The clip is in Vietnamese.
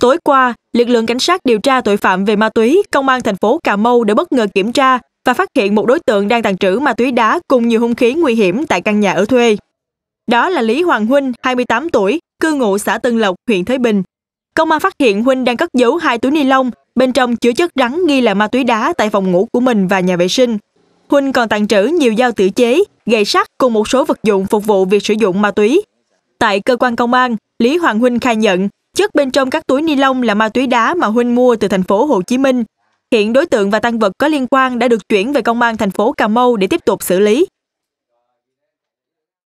Tối qua, lực lượng cảnh sát điều tra tội phạm về ma túy, công an thành phố Cà Mau đã bất ngờ kiểm tra và phát hiện một đối tượng đang tàng trữ ma túy đá cùng nhiều hung khí nguy hiểm tại căn nhà ở thuê. Đó là Lý Hoàng Huynh, 28 tuổi, cư ngụ xã Tân Lộc, huyện Thới Bình. Công an phát hiện Huynh đang cất giấu 2 túi ni lông, bên trong chứa chất rắn nghi là ma túy đá tại phòng ngủ của mình và nhà vệ sinh. Huynh còn tàng trữ nhiều dao tự chế, gậy sắt cùng một số vật dụng phục vụ việc sử dụng ma túy. Tại cơ quan công an, Lý Hoàng Huynh khai nhận chất bên trong các túi ni lông là ma túy đá mà Huynh mua từ thành phố Hồ Chí Minh. Hiện đối tượng và tang vật có liên quan đã được chuyển về công an thành phố Cà Mau để tiếp tục xử lý.